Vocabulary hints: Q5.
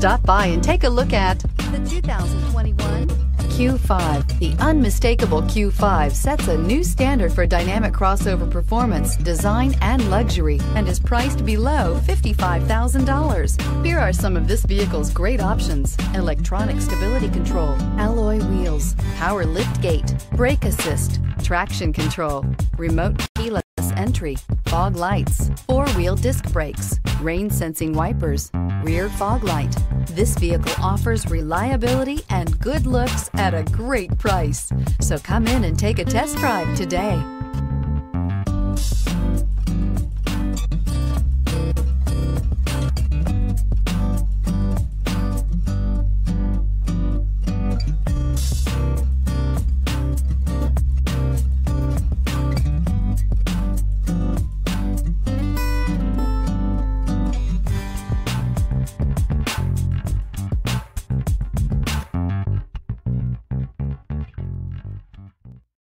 Stop by and take a look at the 2021 Q5. The unmistakable Q5 sets a new standard for dynamic crossover performance, design, and luxury, and is priced below $55,000. Here are some of this vehicle's great options: electronic stability control, alloy wheels, power liftgate, brake assist, traction control, remote keyless entry, fog lights, four-wheel disc brakes, rain-sensing wipers, rear fog light. This vehicle offers reliability and good looks at a great price. So come in and take a test drive today.